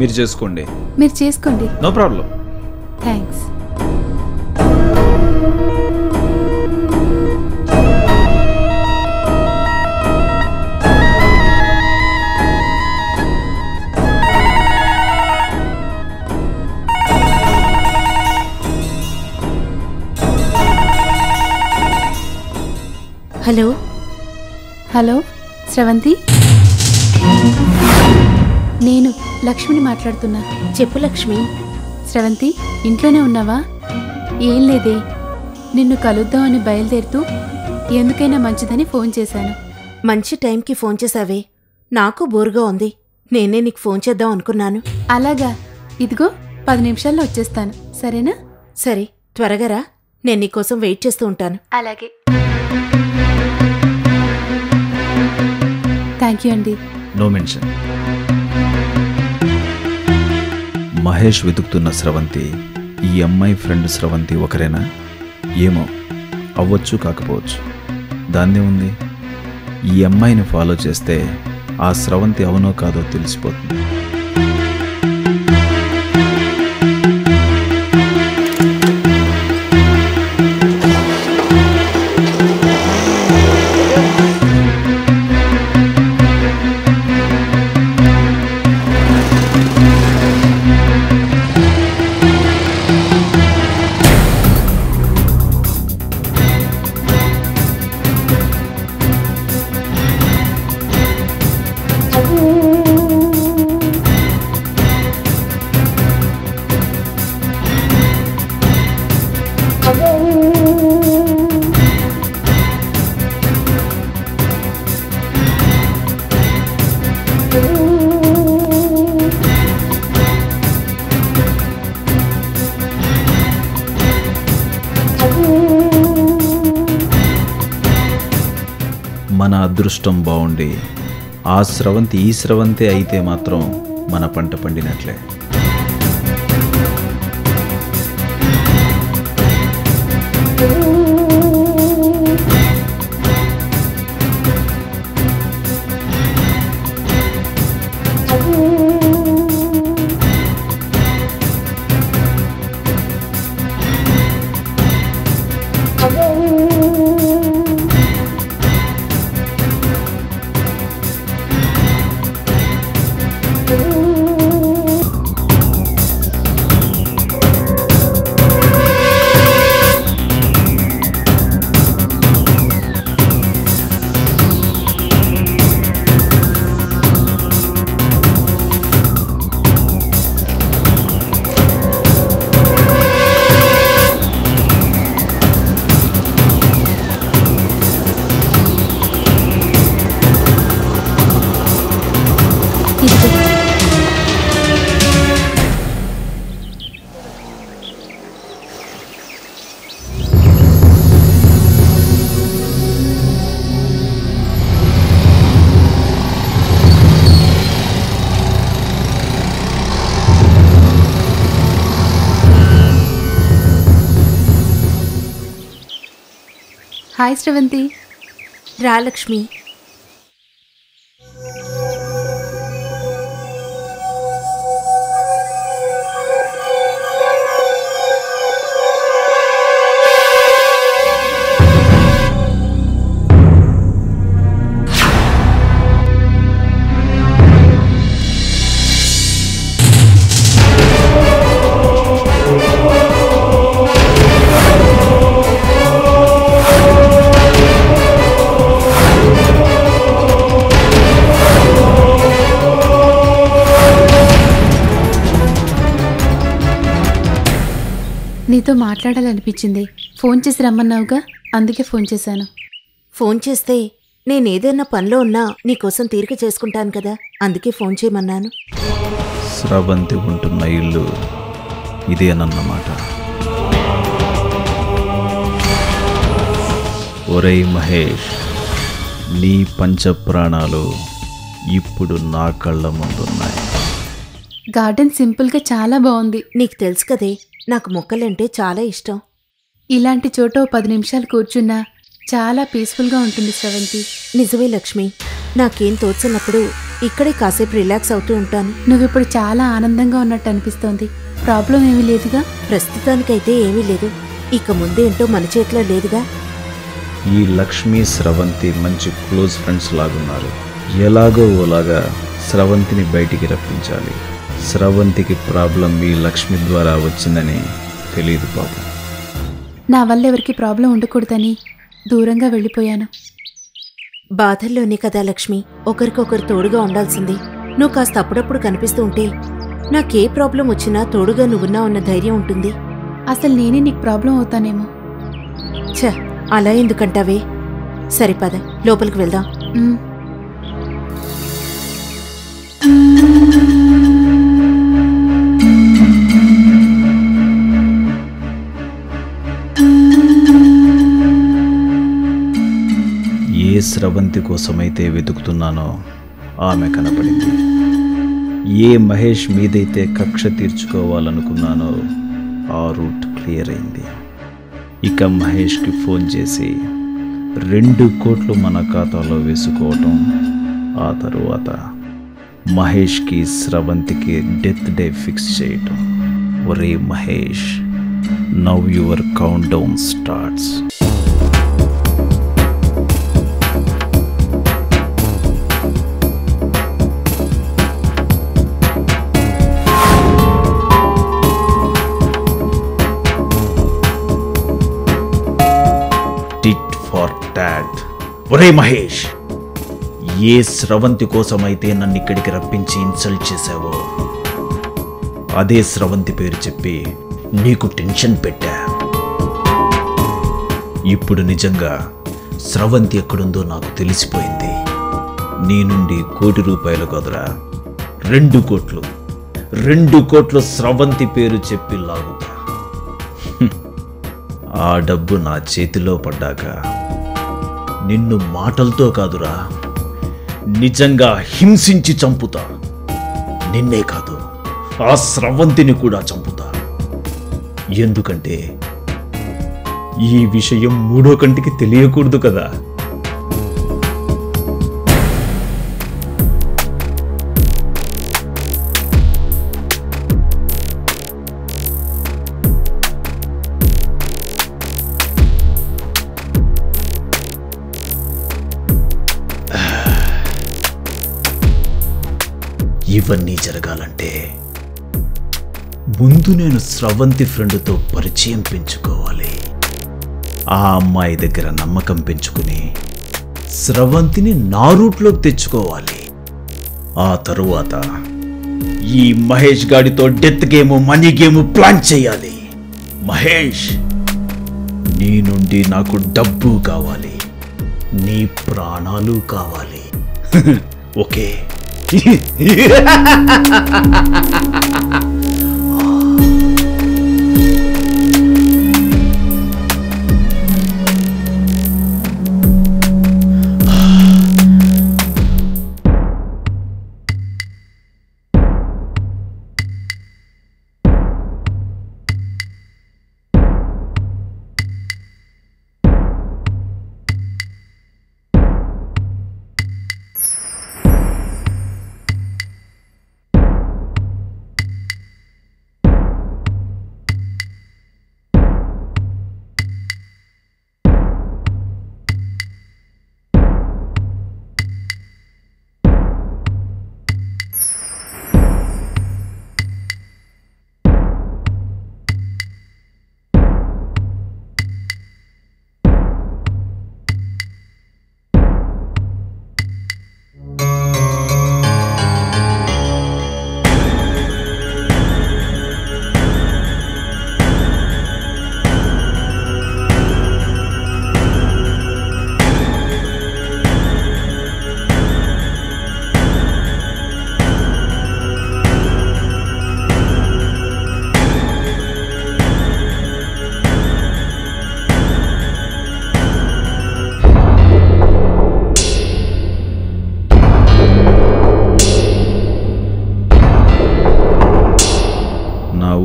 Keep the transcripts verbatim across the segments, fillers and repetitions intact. మీరు చేసుకోండి మీరు చేసుకోండి no problem thanks hello hello Sravanthi నేను లక్ష్మిని మాట్లాడుతున్నా చెప్పు లక్ష్మి శ్రవంతి ఇంట్లోనే ఉన్నావా ఏం లేదే నిన్ను కలుద్దామని బయలుదేరుతూ ఎందుకైనా మంచిదని ఫోన్ చేశాను మంచి టైంకి ఫోన్ చేసావే నాకు బోర్గా ఉంది నేనే నీకు ఫోన్ చేద్దాం అనుకున్నాను అలాగా ఇదిగో పది నిమిషాల్లో వచ్చేస్తాను సరేనా సరే త్వరగా రా నేను నీకోసం వెయిట్ చేస్తూ ఉంటాను అలాగే థ్యాంక్ యూ అండి నో మెన్షన్ మహేష్ వెతుకుతున్న శ్రవంతి ఈ అమ్మాయి ఫ్రెండ్ శ్రవంతి ఒకరేనా ఏమో అవ్వచ్చు కాకపోవచ్చు దాన్నే ఉంది ఈ అమ్మాయిని ఫాలో చేస్తే ఆ శ్రవంతి అవునో కాదో తెలిసిపోతుంది మన అదృష్టం బాగుండి ఆ స్రవంతి ఈ స్రవంతి అయితే మాత్రం మన పంట పండినట్లే హాయ్ శ్రవంతి రా లక్ష్మి నీతో మాట్లాడాలనిపించింది ఫోన్ చేసి రమ్మన్నావుగా అందుకే ఫోన్ చేశాను ఫోన్ చేస్తే నేనేదైనా పనిలో ఉన్నా నీకోసం తీరిక చేసుకుంటాను కదా అందుకే ఫోన్ చేయమన్నాను శ్రవంతి ఉంటున్న ఇల్లు ఇదేనన్నమాట ఒరే మహేష్ నీ పంచప్రాణాలు ఇప్పుడు నా కళ్ళ ముందున్నాయి గార్డెన్ సింపుల్గా చాలా బాగుంది నీకు తెలుసు కదే నాకు మొక్కలంటే చాలా ఇష్టం ఇలాంటి చోట పది నిమిషాలు కూర్చున్నా చాలా పీస్ఫుల్గా ఉంటుంది శ్రవంతి నిజమే లక్ష్మి నాకేం తోచినప్పుడు ఇక్కడే కాసేపు రిలాక్స్ అవుతూ ఉంటాను. నువ్వు ఇప్పుడు చాలా ఆనందంగా ఉన్నట్టు అనిపిస్తోంది. ప్రాబ్లం ఏమీ లేదుగా? ప్రస్తుతానికైతే ఏమీ లేదు. ఇక ముందేంటో మన చేతిలో లేదుగా. ఈ లక్ష్మి స్రవంతి మంచి క్లోజ్ ఫ్రెండ్స్ లాగున్నారు. ఎలాగో ఓలాగా స్రవంతిని బయటికి రప్పించాలి. స్రవంతికి ప్రాబ్లం ఈ లక్ష్మి ద్వారా వచ్చిందని తెలియదు బాబు. నా వల్ల ఎవరికి ప్రాబ్లం ఉండకూడదని దూరంగా వెళ్ళిపోయాను. బాధల్లోనే కదా లక్ష్మి ఒకరికొకరు తోడుగా ఉండాల్సింది. నువ్వు కాస్త అప్పుడప్పుడు కనిపిస్తూ ఉంటే నాకే ప్రాబ్లం వచ్చినా తోడుగా నువ్వున్నా ఉన్న ధైర్యం ఉంటుంది. అసలు నేనే నీకు ప్రాబ్లం అవుతానేమో. ఛ, అలా ఎందుకంటావే? సరే పద, లోపలికి వెళ్దాం. ఏ స్రవంతి కోసమైతే వెతుకుతున్నానో ఆమె కనపడింది. ఏ మహేష్ మీదైతే కక్ష తీర్చుకోవాలనుకున్నానో ఆ రూట్ క్లియర్ అయింది. ఇక మహేష్కి ఫోన్ చేసి రెండు కోట్లు మన ఖాతాలో వేసుకోవటం, ఆ తరువాత మహేష్కి స్రవంతికి డెత్ డే ఫిక్స్ చేయటం. ఒరే Mahesh, now your count down starts. ఒరే మహేష్, ఏ స్రవంతి కోసమైతే నన్ను ఇక్కడికి రప్పించి ఇన్సల్ట్ చేశావో అదే స్రవంతి పేరు చెప్పి నీకు టెన్షన్ పెట్టా. ఇప్పుడు నిజంగా స్రవంతి ఎక్కడుందో నాకు తెలిసిపోయింది. నీ నుండి కోటి రూపాయలు కదరా, రెండు కోట్లు రెండు కోట్లు స్రవంతి పేరు చెప్పి లాగుతా. ఆ డబ్బు నా చేతిలో పడ్డాక నిన్ను మాటలతో కాదురా, నిజంగా హింసించి చంపుతా. నిన్నే కాదు, ఆ స్రవంతిని కూడా చంపుతా. ఎందుకంటే ఈ విషయం మూడో కంటికి తెలియకూడదు కదా. ఇవన్నీ జరగాలంటే ముందు నేను స్రవంతి ఫ్రెండ్తో పరిచయం పెంచుకోవాలి. ఆ అమ్మాయి దగ్గర నమ్మకం పెంచుకుని స్రవంతిని నా రూట్లోకి తెచ్చుకోవాలి. ఆ తరువాత ఈ మహేష్ గాడితో death game money game plan చేయాలి. మహేష్, నీ నుండి నాకు డబ్బు కావాలి, నీ ప్రాణాలు కావాలి. ఓకే?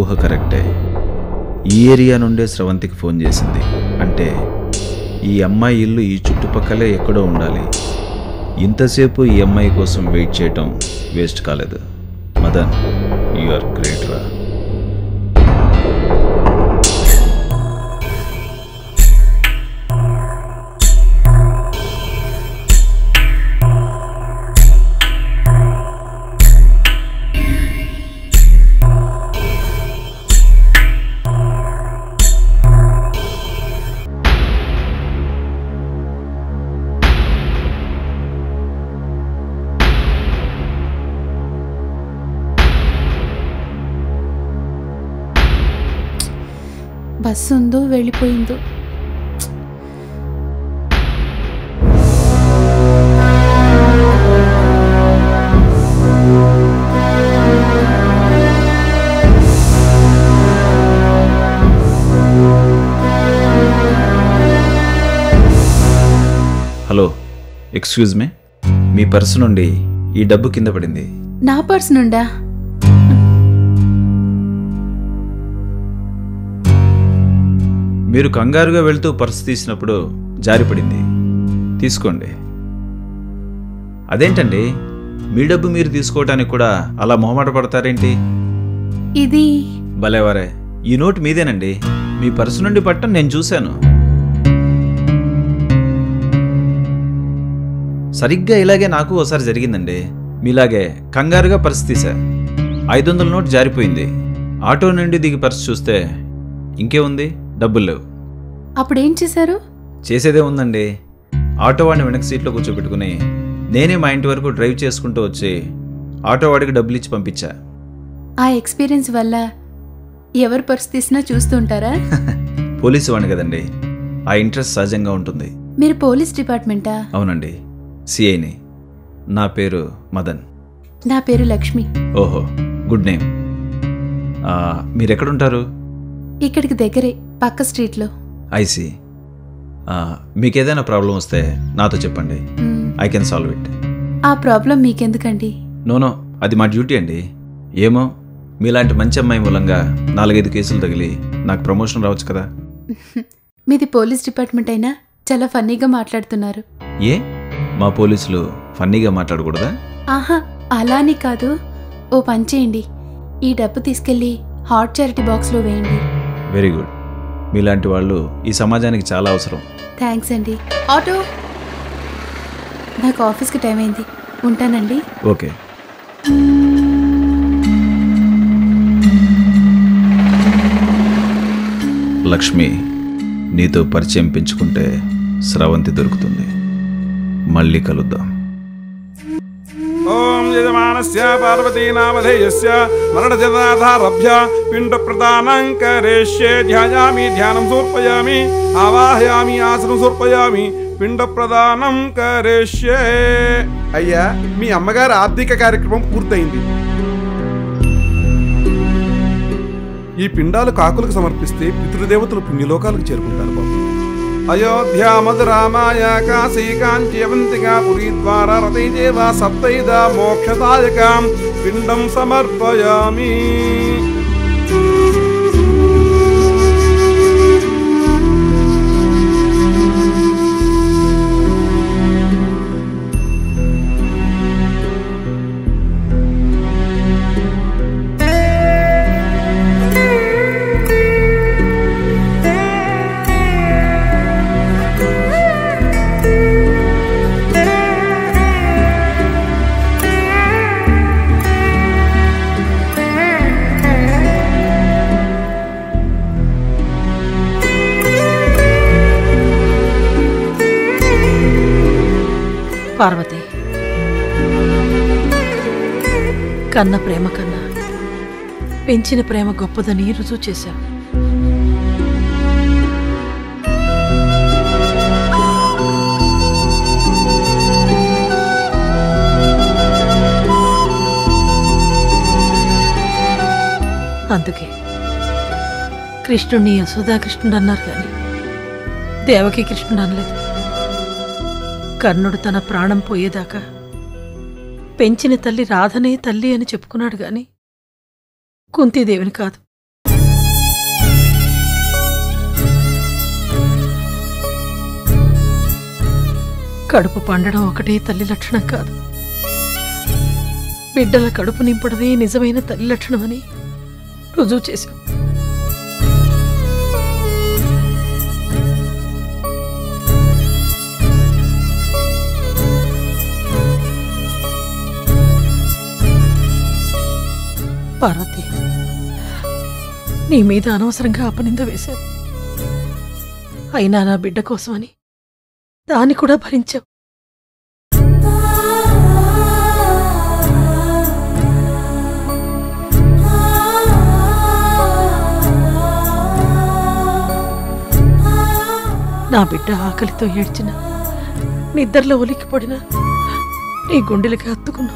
ఊహ కరెక్టే. ఈ ఏరియా నుండే స్రవంతికి ఫోన్ చేసింది అంటే ఈ అమ్మాయి ఇల్లు ఈ చుట్టుపక్కలే ఎక్కడో ఉండాలి. ఇంతసేపు ఈ అమ్మాయి కోసం వెయిట్ చేయటం వేస్ట్ కాలేదు. మదన్, యు ఆర్ గ్రేట్ రా. బస్సు ఉందో వెళ్ళిపోయిందో. హలో, ఎక్స్క్యూజ్ మీ, మీ పర్సు నుండి ఈ డబ్బు కింద పడింది. నా పర్సు నుండా? మీరు కంగారుగా వెళ్తూ పర్సు తీసినప్పుడు జారిపడింది. తీసుకోండి. అదేంటండి, మీ డబ్బు మీరు తీసుకోవటానికి కూడా అలా మొహమాట పడతారేంటి? ఇది భలేవారే, ఈ నోట్ మీదేనండి. మీ పర్సు నుండి పట్టం నేను చూశాను. సరిగ్గా ఇలాగే నాకు ఓసారి జరిగిందండి. మీలాగే కంగారుగా పర్సు తీసా, ఐదు వందల నోట్ జారిపోయింది. ఆటో నుండి దిగి పర్సు చూస్తే ఇంకేముంది, డబ్బులు లేవు. అప్పుడేం చేశారు? చేసేదే ఉందండి, ఆటోవాడిని వెనక సీట్లో కూర్చోబెట్టుకుని నేనే మా ఇంటి వరకు డ్రైవ్ చేసుకుంటూ వచ్చి ఆటోవాడికి డబ్బులు ఇచ్చి పంపించా. ఆ ఎక్స్పీరియన్స్ వల్ల ఎవరు పర్సు తీసినా చూస్తుంటారా? పోలీసు వాడిని కదండి, ఆ ఇంట్రెస్ట్ సహజంగా ఉంటుంది. మీరు పోలీస్ డిపార్ట్మెంటా? అవునండి, సిఐని. నా పేరు మదన్. నా పేరు లక్ష్మి. ఓహో, గుడ్ నేమ్. మీరెక్కడుంటారు? ఇక్కడికి దగ్గరే, పక్క స్ట్రీట్లో. ఐసి, మీకేదైనా ప్రాబ్లం వస్తే నాతో చెప్పండి, ఐ కెన్ సాల్వ్ ఇట్. ఆ ప్రాబ్లం మీకెందుకండి? నోనో, అది మా డ్యూటీ అండి. ఏమో, మీలాంటి మంచి అమ్మాయి మూలంగా నాలుగైదు కేసులు తగిలి నాకు ప్రమోషన్ రావచ్చు కదా. మీది పోలీస్ డిపార్ట్మెంట్ అయినా చాలా ఫన్నీగా మాట్లాడుతున్నారు. ఏ, మా పోలీసులు ఫన్నీగా మాట్లాడకూడదా? ఆహా, అలానే కాదు. ఓ పని చేయండి, ఈ డబ్బు తీసుకెళ్ళి హాట్ చారిటీ బాక్స్లో వేయండి. వెరీ గుడ్, మీలాంటి వాళ్ళు ఈ సమాజానికి చాలా అవసరం. థ్యాంక్స్ అండి. ఆటో, నాకు ఆఫీస్కి టైం అయింది, ఉంటానండి. ఓకే. లక్ష్మి, నీతో పరిచయం పెంచుకుంటే స్రవంతి దొరుకుతుంది. మళ్ళీ కలుద్దాం. అయ్యా, మీ అమ్మగారు ఆర్థిక కార్యక్రమం పూర్తయింది. ఈ పిండాలు కాకులకు సమర్పిస్తే పితృదేవతలు పుణ్యలోకాలకు చేరుకుంటారు బాబు. అయోధ్యా మధురామాయ కాశీ కాంచీవంతిగా పురీ ద్వారా రతైదేవ సప్తైద మోక్షదాయకం పిండం సమర్పయామి. పార్వతి, కన్న ప్రేమ కన్నా పెంచిన ప్రేమ గొప్పదని రుజువు చేశావు. అందుకే కృష్ణుడిని యశోదాకృష్ణుడు అన్నారు కానీ దేవకి కృష్ణుడు అనలేదు. కర్ణుడు తన ప్రాణం పోయేదాకా పెంచిన తల్లి రాధనే తల్లి అని చెప్పుకున్నాడు గాని కుంతీదేవిని కాదు. కడుపు పండడం ఒకటే తల్లి లక్షణం కాదు. బిడ్డల కడుపు నింపడమే నిజమైన తల్లి లక్షణమని రుజువు చేశాం. పార్వతి, నీ మీద అనవసరంగా అపనింద వేశాను. అయినా నా బిడ్డ కోసమని దాన్ని కూడా భరించావు. నా బిడ్డ ఆకలితో ఏడ్చిన, నిద్రలో ఉలికి పడిన, నీ గుండెలకి హత్తుకున్నా.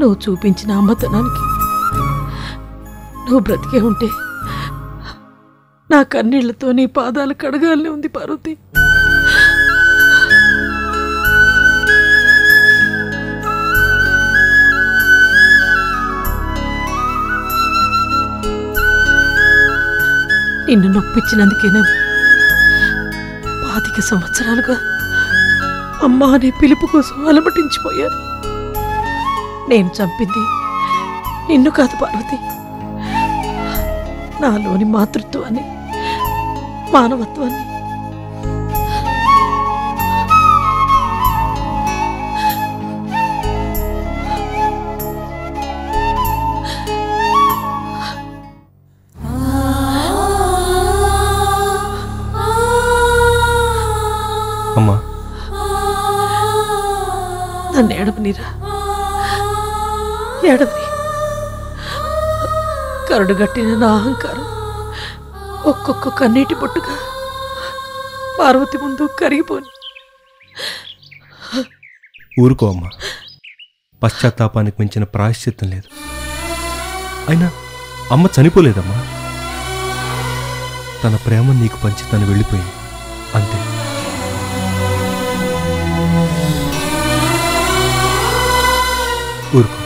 నువ్వు చూపించిన అమ్మతనానికి నువ్వు బ్రతికే ఉంటే నా కన్నీళ్లతో నీ పాదాలు కడగాలని ఉంది పార్వతి. నిన్ను నొప్పించినందుకేనేమో పాతిక సంవత్సరాలుగా అమ్మ అనే పిలుపు కోసం అలమటించిపోయాను. నేను చంపింది నిన్ను కాదు పార్వతి, నాలోని మాతృత్వాన్ని, మానవత్వాన్ని. అమ్మా, నన్ను ఏడవనీరా, ఏడవని. కరుడుగట్టిన నా అహంకారం ఒక్కొక్క కన్నీటి పొట్టుగా పార్వతి ముందు కరిగిపోను. ఊరుకో అమ్మా, పశ్చాత్తాపానికి మించిన ప్రాయశ్చిత్తం లేదు. అయినా అమ్మ చనిపోలేదమ్మా, తన ప్రేమ నీకు పంచి తను వెళ్ళిపోయింది అంతే. ఊరుకో.